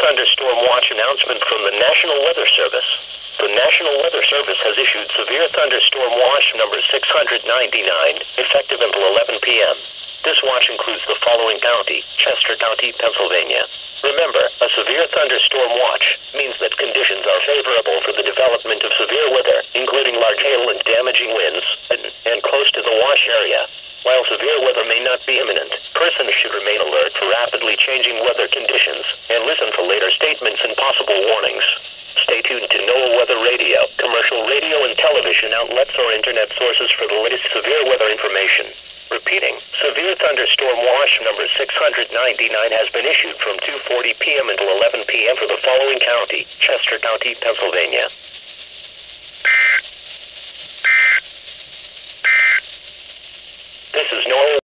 thunderstorm watch announcement from the National Weather Service. The National Weather Service has issued severe thunderstorm watch number 699, effective until 11 p.m. This watch includes the following county: Chester County, Pennsylvania. Remember, a severe thunderstorm watch means that conditions are favorable for the development of severe weather, including large hail and damaging winds, and close to the watch area. While severe weather may not be imminent, persons should remain alert for rapidly changing weather conditions and listen for later statements and possible warnings. Stay tuned to NOAA Weather Radio, commercial radio and television outlets or internet sources for the latest severe weather information. Repeating, severe thunderstorm watch number 699 has been issued from 2:40 p.m. until 11 p.m. for the following county: Chester County, Pennsylvania. This is NOAA.